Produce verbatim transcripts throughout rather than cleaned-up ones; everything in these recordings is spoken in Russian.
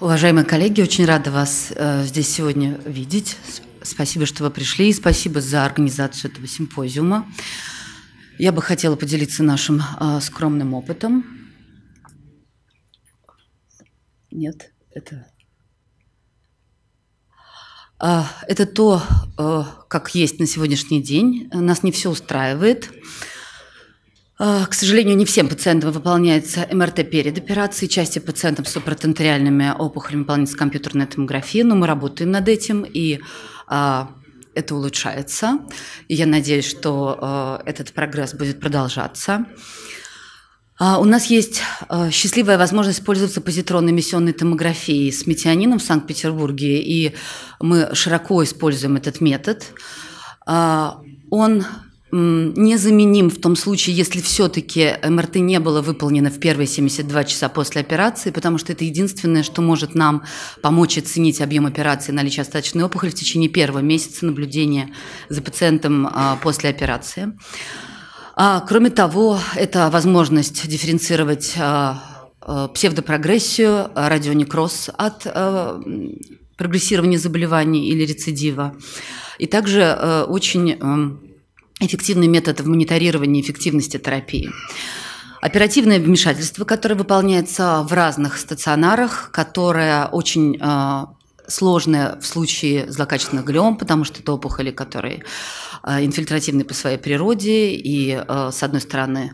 Уважаемые коллеги, очень рада вас э, здесь сегодня видеть. Спасибо, что вы пришли, и спасибо за организацию этого симпозиума. Я бы хотела поделиться нашим э, скромным опытом. Нет, это... Э, это то, э, как есть на сегодняшний день. Нас не все устраивает. К сожалению, не всем пациентам выполняется эм эр тэ перед операцией. Части пациентов с супратенториальными опухолями выполняется компьютерная томография, но мы работаем над этим, и а, это улучшается. И я надеюсь, что а, этот прогресс будет продолжаться. А, у нас есть а, счастливая возможность пользоваться позитронно-эмиссионной томографией с метионином в Санкт-Петербурге, и мы широко используем этот метод. А, он... незаменим в том случае, если все-таки эм эр тэ не было выполнено в первые семьдесят два часа после операции, потому что это единственное, что может нам помочь оценить объем операции, наличие остаточной опухоли в течение первого месяца наблюдения за пациентом после операции. Кроме того, это возможность дифференцировать псевдопрогрессию, радионекроз от прогрессирования заболеваний или рецидива. И также очень... эффективный метод в мониторировании эффективности терапии. Оперативное вмешательство, которое выполняется в разных стационарах, которое очень э, сложное в случае злокачественных глиом, потому что это опухоли, которые э, инфильтративны по своей природе, и, э, с одной стороны,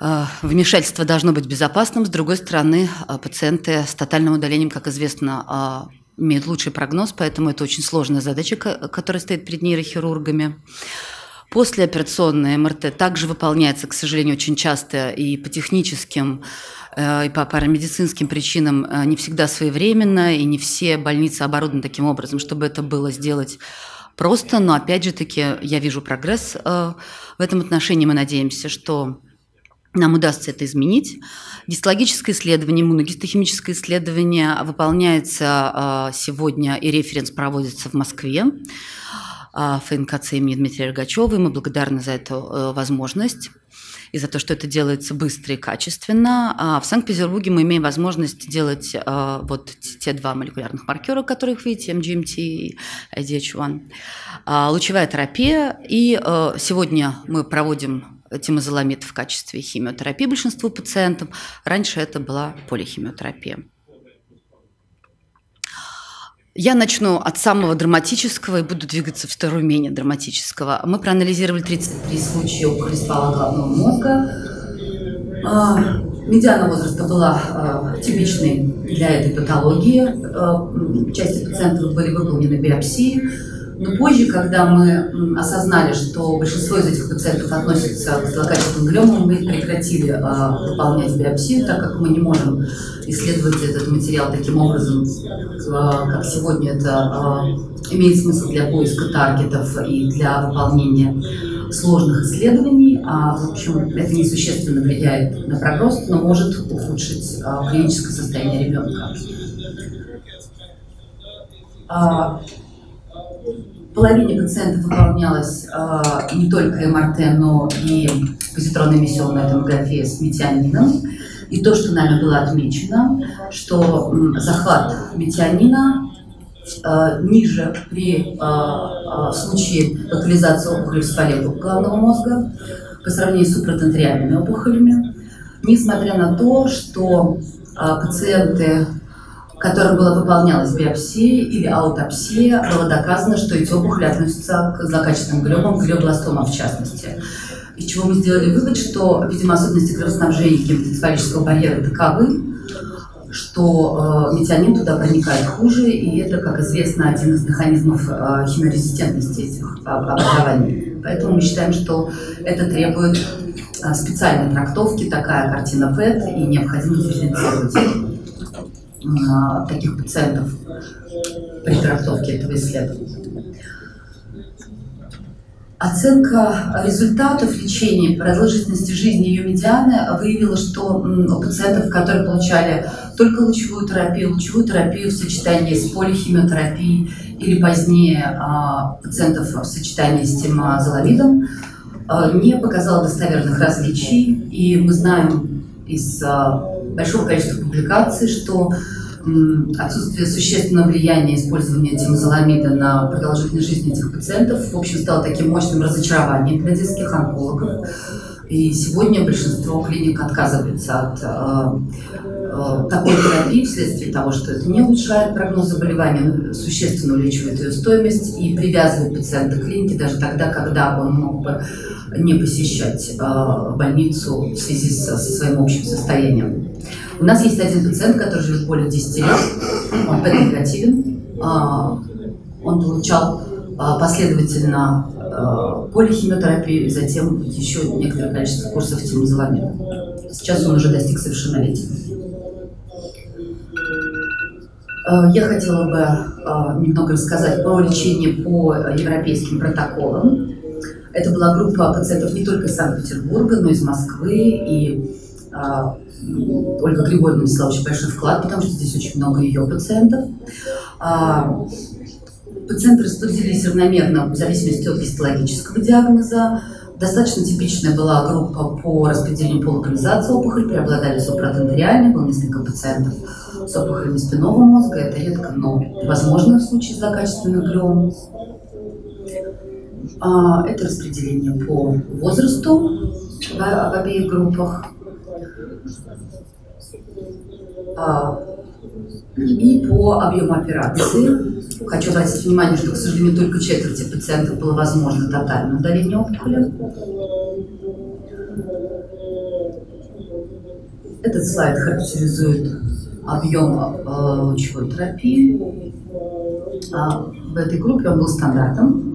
э, вмешательство должно быть безопасным, с другой стороны, э, пациенты с тотальным удалением, как известно, э, имеют лучший прогноз, поэтому это очень сложная задача, которая стоит перед нейрохирургами. Послеоперационная эм эр тэ также выполняется, к сожалению, очень часто и по техническим, и по парамедицинским причинам не всегда своевременно, и не все больницы оборудованы таким образом, чтобы это было сделать просто. Но опять же таки я вижу прогресс в этом отношении, мы надеемся, что нам удастся это изменить. Гистологическое исследование, иммуногистохимическое исследование выполняется сегодня, и референс проводится в Москве. эф эн ка цэ имени Дмитрия Рогачёва. Мы благодарны за эту возможность и за то, что это делается быстро и качественно. В Санкт-Петербурге мы имеем возможность делать вот те два молекулярных маркера, которых видите, эм джи эм ти и ай ди эйч один, лучевая терапия. И сегодня мы проводим темозоломид в качестве химиотерапии большинству пациентов. Раньше это была полихимиотерапия. Я начну от самого драматического и буду двигаться в сторону менее драматического. Мы проанализировали тридцать три случая опухоли ствола головного мозга. Медиана возраста была типичной для этой патологии. Части пациентов были выполнены биопсии. Но позже, когда мы осознали, что большинство из этих пациентов относятся к злокачественным глиомам, мы прекратили э, выполнять биопсию, так как мы не можем исследовать этот материал таким образом, э, как сегодня это э, имеет смысл для поиска таргетов и для выполнения сложных исследований. А, в общем, это несущественно влияет на прогноз, но может ухудшить э, клиническое состояние ребенка. А, Половине пациентов выполнялась э, не только эм эр тэ, но и позитронно-эмиссионная томография с метионином. И то, что нами было отмечено, что м, захват метионина э, ниже при э, э, случае локализации опухоли в стволе головного мозга по сравнению с супратенториальными опухолями, несмотря на то, что э, пациенты, которым была выполнялась биопсия или аутопсия, было доказано, что эти опухоли относятся к злокачественным глиомам, глиобластома в частности. Из чего мы сделали вывод, что, видимо, особенности кровоснабжения гематоэнцефалического барьера таковы, что э, метионин туда проникает хуже, и это, как известно, один из механизмов э, химиорезистентности этих образований. Поэтому мы считаем, что это требует э, специальной трактовки, такая картина пэт, и необходимо дифференцировать таких пациентов при трактовке этого исследования. Оценка результатов лечения по продолжительности жизни ее медианы выявила, что у пациентов, которые получали только лучевую терапию, лучевую терапию в сочетании с полихимиотерапией или позднее пациентов в сочетании с темозоловидом, не показала достоверных различий, и мы знаем из большого количества публикаций, что отсутствие существенного влияния использования темозоломида на продолжительность жизни этих пациентов, в общем, стало таким мощным разочарованием для детских онкологов. И сегодня большинство клиник отказывается от э, такой терапии вследствие того, что это не улучшает прогноз заболевания, существенно увеличивает ее стоимость и привязывает пациента к клинике даже тогда, когда он мог бы не посещать э, больницу в связи со, со своим общим состоянием. У нас есть один пациент, который живет более десяти лет, он пэт-негативен, э, он получал э, последовательно полихимиотерапию и затем еще некоторое количество курсов темозоломида. Сейчас он уже достиг совершеннолетия. Я хотела бы немного рассказать про лечение по европейским протоколам. Это была группа пациентов не только из Санкт-Петербурга, но и из Москвы. И Ольга Григорьевна внесла очень большой вклад, потому что здесь очень много ее пациентов. Пациенты распределились равномерно в зависимости от гистологического диагноза. Достаточно типичная была группа по распределению полокализации опухоли. Преобладали супратенториальный, было несколько пациентов с опухолями спинного мозга. Это редко, но возможно в случае злокачественных глиом. Это распределение по возрасту в обеих группах. И по объему операции. Хочу обратить внимание, что, к сожалению, только четверти пациентов было возможно тотальное удаление опухоли. Этот слайд характеризует объем э, лучевой терапии. А в этой группе он был стандартом.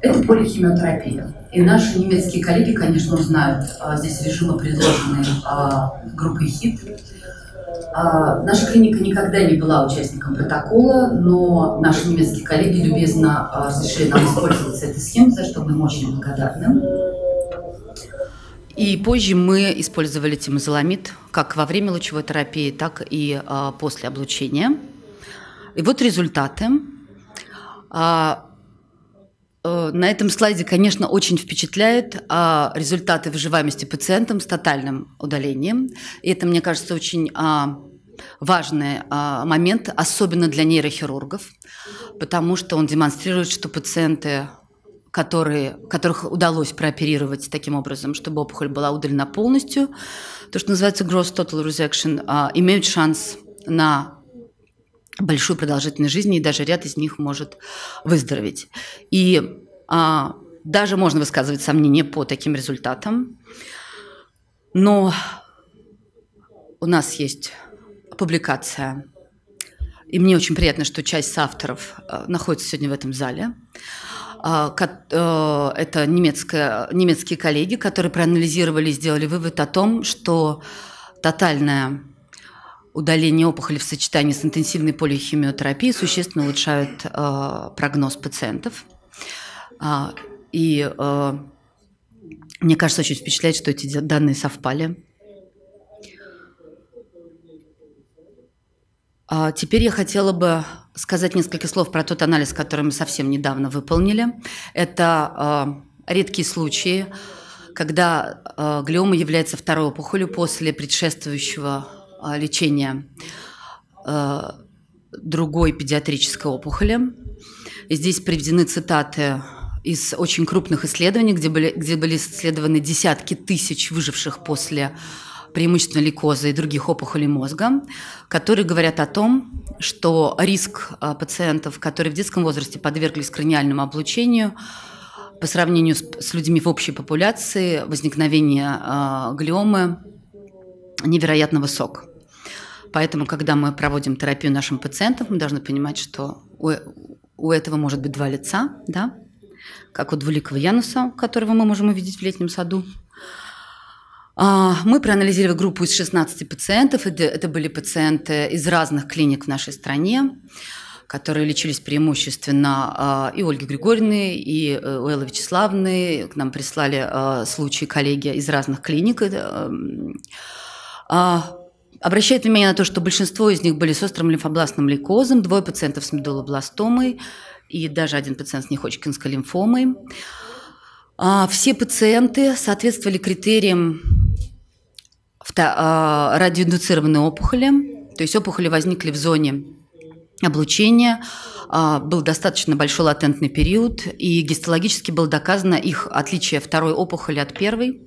Это полихимиотерапия. И наши немецкие коллеги, конечно, знают а, здесь режимы, предложенные а, группой хит. А, наша клиника никогда не была участником протокола, но наши немецкие коллеги любезно а, разрешили нам использоваться этой схемой, за что мы им очень благодарны. И позже мы использовали темозоломид как во время лучевой терапии, так и а, после облучения. И вот результаты. А, На этом слайде, конечно, очень впечатляет а, результаты выживаемости пациентам с тотальным удалением. И это, мне кажется, очень а, важный а, момент, особенно для нейрохирургов, потому что он демонстрирует, что пациенты, которые, которых удалось прооперировать таким образом, чтобы опухоль была удалена полностью, то, что называется gross total resection, а, имеют шанс на большую продолжительность жизни, и даже ряд из них может выздороветь. И а, даже можно высказывать сомнения по таким результатам. Но у нас есть публикация, и мне очень приятно, что часть соавторов а, находится сегодня в этом зале. А, а, это немецкая, немецкие коллеги, которые проанализировали и сделали вывод о том, что тотальная удаление опухоли в сочетании с интенсивной полихимиотерапией существенно улучшает э, прогноз пациентов. А, и э, мне кажется, очень впечатляет, что эти данные совпали. А теперь я хотела бы сказать несколько слов про тот анализ, который мы совсем недавно выполнили. Это э, редкие случаи, когда э, глиома является второй опухолью после предшествующего лечения э, другой педиатрической опухоли. Здесь приведены цитаты из очень крупных исследований, где были, где были исследованы десятки тысяч выживших после преимущественно лейкоза и других опухолей мозга, которые говорят о том, что риск э, пациентов, которые в детском возрасте подверглись краниальному облучению, по сравнению с, с людьми в общей популяции, возникновение э, глиомы невероятно высок. Поэтому, когда мы проводим терапию нашим пациентам, мы должны понимать, что у, у этого может быть два лица, да? Как у двуликого Януса, которого мы можем увидеть в летнем саду. А, мы проанализировали группу из шестнадцати пациентов. Это, это были пациенты из разных клиник в нашей стране, которые лечились преимущественно а, и Ольги Григорьевны, и а, у Эллы Вячеславны. К нам прислали а, случаи коллеги из разных клиник. А, а, Обращает внимание на то, что большинство из них были с острым лимфобластным лейкозом, двое пациентов с медулобластомой и даже один пациент с неходжкинской лимфомой. Все пациенты соответствовали критериям радиоиндуцированные опухоли, то есть опухоли возникли в зоне облучения, был достаточно большой латентный период, и гистологически было доказано их отличие второй опухоли от первой.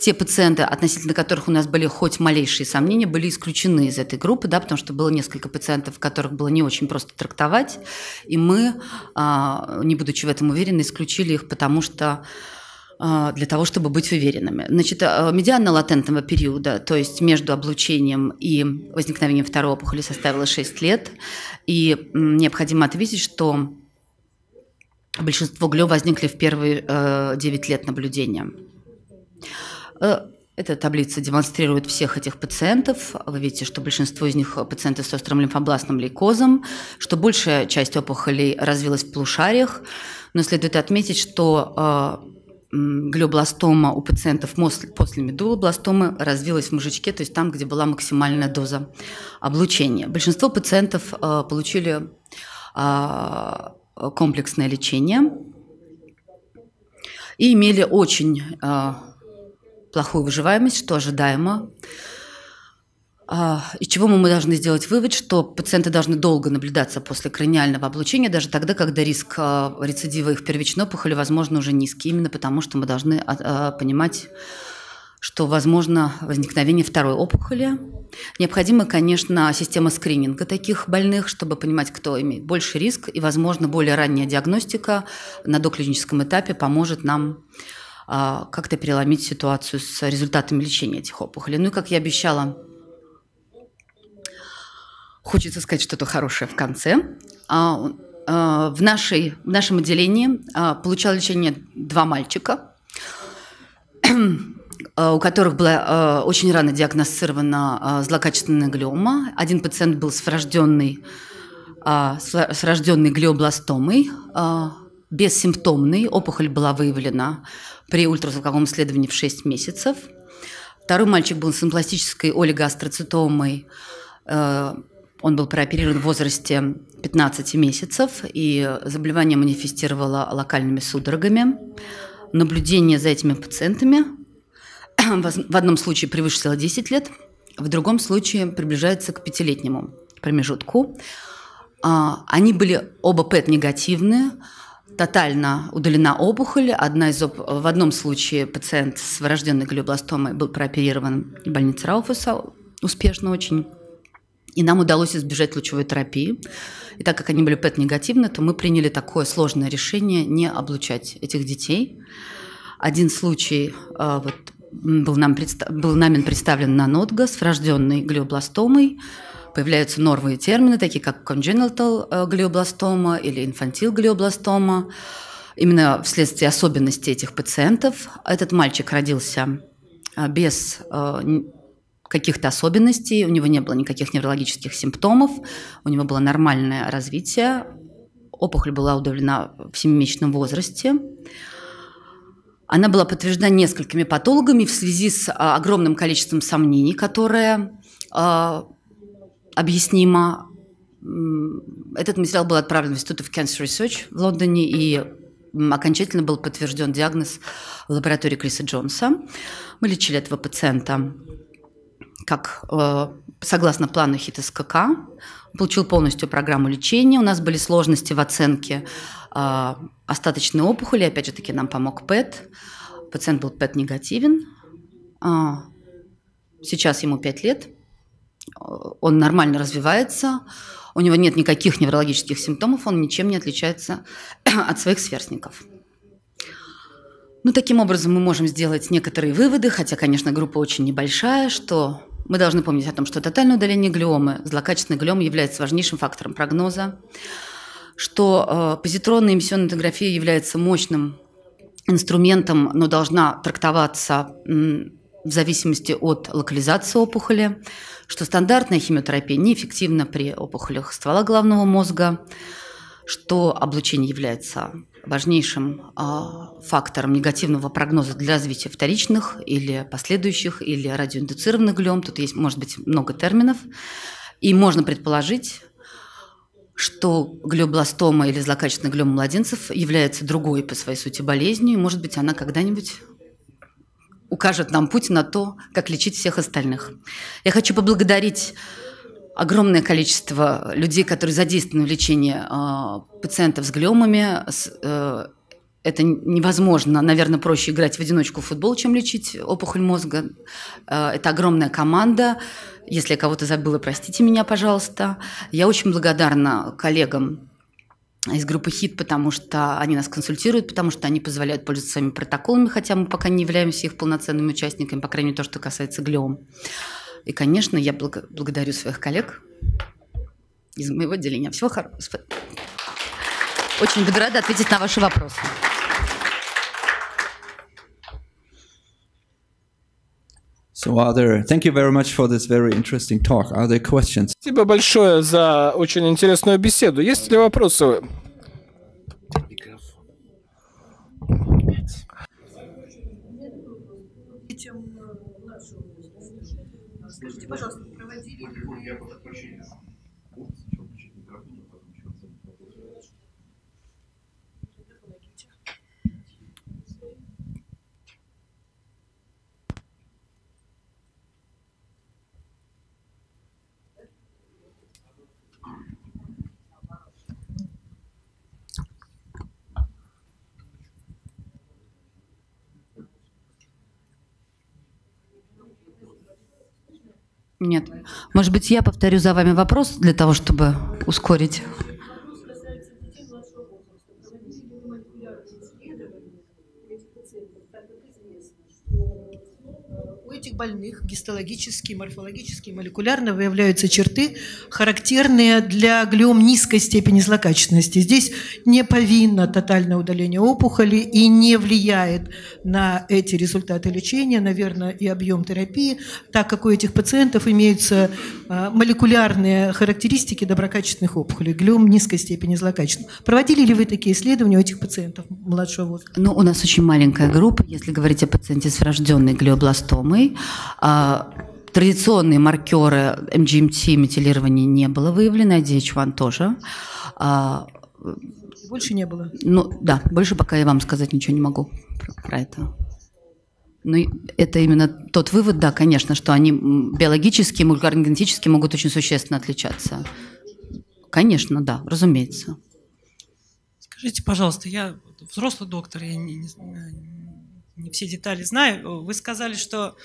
Те пациенты, относительно которых у нас были хоть малейшие сомнения, были исключены из этой группы, да, потому что было несколько пациентов, которых было не очень просто трактовать, и мы, не будучи в этом уверены, исключили их, потому что для того, чтобы быть уверенными. Значит, медиана латентного периода, то есть между облучением и возникновением второй опухоли, составила шесть лет. И необходимо отметить, что большинство глиом возникли в первые девять лет наблюдения. Эта таблица демонстрирует всех этих пациентов. Вы видите, что большинство из них пациенты с острым лимфобластным лейкозом, что большая часть опухолей развилась в полушариях. Но следует отметить, что глиобластома у пациентов после медулобластомы развилась в мозжечке, то есть там, где была максимальная доза облучения. Большинство пациентов получили комплексное лечение и имели очень плохую выживаемость, что ожидаемо. Из чего мы должны сделать вывод, что пациенты должны долго наблюдаться после краниального облучения, даже тогда, когда риск рецидива их первичной опухоли, возможно, уже низкий, именно потому что мы должны понимать, что возможно возникновение второй опухоли. Необходима, конечно, система скрининга таких больных, чтобы понимать, кто имеет больший риск, и, возможно, более ранняя диагностика на доклиническом этапе поможет нам как-то переломить ситуацию с результатами лечения этих опухолей. Ну и, как я обещала, хочется сказать что-то хорошее в конце. В, нашей, в нашем отделении получало лечение два мальчика, у которых была очень рано диагностирована злокачественная глиома. Один пациент был с врожденной, с врожденной глиобластомой, бессимптомной. Опухоль была выявлена при ультразвуковом исследовании в шесть месяцев. Второй мальчик был с симпластической олигоастроцитомой. Он был прооперирован в возрасте пятнадцати месяцев, и заболевание манифестировало локальными судорогами. Наблюдение за этими пациентами в одном случае превысило десять лет, в другом случае приближается к пятилетнему промежутку. Они были оба пэт-негативны, тотально удалена опухоль. Одна из оп... В одном случае пациент с врожденной глиобластомой был прооперирован в больнице Рауфуса успешно очень. И нам удалось избежать лучевой терапии. И так как они были пэт-негативны, то мы приняли такое сложное решение не облучать этих детей. Один случай вот, был, нам предста- был нами представлен на нодга с врожденной глиобластомой. Появляются новые термины, такие как congenital глиобластома или инфантил глиобластома. Именно вследствие особенностей этих пациентов этот мальчик родился без каких-то особенностей, у него не было никаких неврологических симптомов, у него было нормальное развитие, опухоль была удалена в семимесячном возрасте. Она была подтверждена несколькими патологами в связи с огромным количеством сомнений, которые э, объяснимо. Этот материал был отправлен в Институт Cancer Research в Лондоне и окончательно был подтвержден диагноз в лаборатории Криса Джонса. Мы лечили этого пациента как согласно плану хит СКК, получил полностью программу лечения. У нас были сложности в оценке остаточной опухоли. Опять же таки нам помог ПЭТ. Пациент был пэт-негативен. Сейчас ему пять лет. Он нормально развивается. У него нет никаких неврологических симптомов. Он ничем не отличается от своих сверстников. Ну, таким образом мы можем сделать некоторые выводы, хотя, конечно, группа очень небольшая, что мы должны помнить о том, что тотальное удаление глиомы, злокачественной глиомы, является важнейшим фактором прогноза, что э, позитронно-эмиссионная томография является мощным инструментом, но должна трактоваться м, в зависимости от локализации опухоли, что стандартная химиотерапия неэффективна при опухолях ствола головного мозга, что облучение является важнейшим э, фактором негативного прогноза для развития вторичных или последующих, или радиоиндуцированных глиом. Тут есть, может быть, много терминов. И можно предположить, что глиобластома или злокачественная глиома младенцев является другой по своей сути болезнью, и, может быть, она когда-нибудь укажет нам путь на то, как лечить всех остальных. Я хочу поблагодарить огромное количество людей, которые задействованы в лечении э, пациентов с глиомами. С, э, это невозможно. Наверное, проще играть в одиночку в футбол, чем лечить опухоль мозга. Э, это огромная команда. Если я кого-то забыла, простите меня, пожалуйста. Я очень благодарна коллегам из группы хит, потому что они нас консультируют, потому что они позволяют пользоваться своими протоколами, хотя мы пока не являемся их полноценными участниками, по крайней мере, то, что касается глиом. И, конечно, я благодарю своих коллег из моего отделения. Всего хорошего. Очень буду рада ответить на ваши вопросы. So are there, thank you very much for this very interesting talk. Are there questions? Спасибо большое за очень интересную беседу. Есть ли вопросы? Скажите, пожалуйста, проводили... Нет. Может быть, я повторю за вами вопрос для того, чтобы ускорить. У этих больных гистологические, морфологические, молекулярно выявляются черты, характерные для глиом низкой степени злокачественности. Здесь не повинно тотальное удаление опухоли и не влияет на эти результаты лечения, наверное, и объем терапии, так как у этих пациентов имеются молекулярные характеристики доброкачественных опухолей, глиом низкой степени злокачественности. Проводили ли вы такие исследования у этих пациентов младшего возраста? Ну, у нас очень маленькая группа, если говорить о пациенте с врожденной глиобластомой. Традиционные маркеры эм джи эм ти метилирования не было выявлено, ай ди эйч один тоже. Больше не было? Ну да, больше пока я вам сказать ничего не могу про это. Но это именно тот вывод, да, конечно, что они биологически, молекулярно-генетически могут очень существенно отличаться. Конечно, да, разумеется. Скажите, пожалуйста, я взрослый доктор, я не, не знаю... Не все детали знаю. Вы сказали, что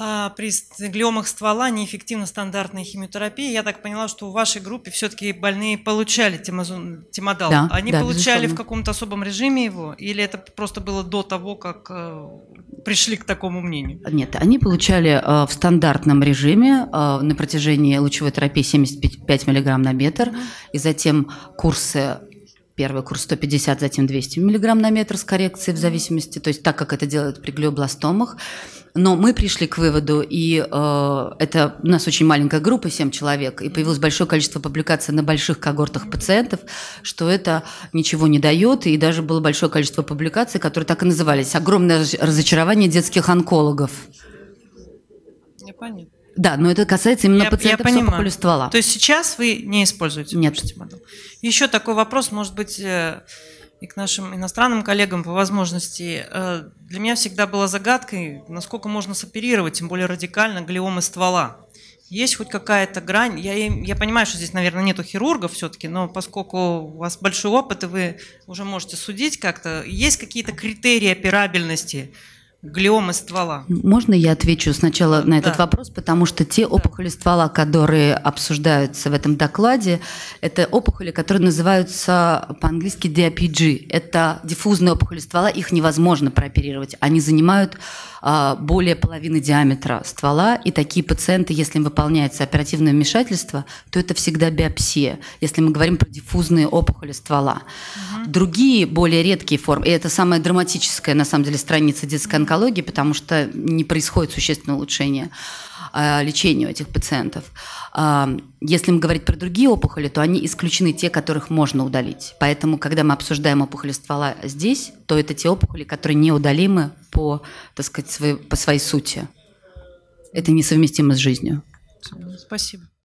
а, при глиомах ствола неэффективна стандартная химиотерапия. Я так поняла, что в вашей группе все-таки больные получали темозол... темодал. Да, Они да, получали безусловно. В каком-то особом режиме его? Или это просто было до того, как а, пришли к такому мнению? Нет, они получали а, в стандартном режиме а, на протяжении лучевой терапии семьдесят пять миллиграмм на метр, и затем курсы... Первый курс сто пятьдесят, затем двести миллиграмм на метр с коррекцией в зависимости, то есть так, как это делают при глиобластомах. Но мы пришли к выводу, и э, это у нас очень маленькая группа, семь человек, и появилось большое количество публикаций на больших когортах пациентов, что это ничего не дает, и даже было большое количество публикаций, которые так и назывались. Огромное разочарование детских онкологов. Непонятно. Да, но это касается именно я, пациентов я с опухолью ствола. То есть сейчас вы не используете? Нет. Еще такой вопрос, может быть, и к нашим иностранным коллегам по возможности. Для меня всегда была загадкой, насколько можно соперировать, тем более радикально, глиомы ствола. Есть хоть какая-то грань? Я, я понимаю, что здесь, наверное, нету хирургов все-таки, но поскольку у вас большой опыт, и вы уже можете судить как-то, есть какие-то критерии операбельности глиомы ствола? Можно я отвечу сначала на этот да. вопрос, потому что те опухоли ствола, которые обсуждаются в этом докладе, это опухоли, которые называются по-английски ди эй пи джи. Это диффузные опухоли ствола, их невозможно прооперировать. Они занимают а, более половины диаметра ствола, и такие пациенты, если им выполняется оперативное вмешательство, то это всегда биопсия, если мы говорим про диффузные опухоли ствола. Угу. Другие, более редкие формы, и это самая драматическая, на самом деле, страница детской онкологии, потому что не происходит существенного улучшения э, лечения у этих пациентов. Э, если мы говорим про другие опухоли, то они исключены, те, которых можно удалить. Поэтому, когда мы обсуждаем опухоли ствола здесь, то это те опухоли, которые неудалимы по, так сказать, своей, по своей сути. Это несовместимо с жизнью. Спасибо.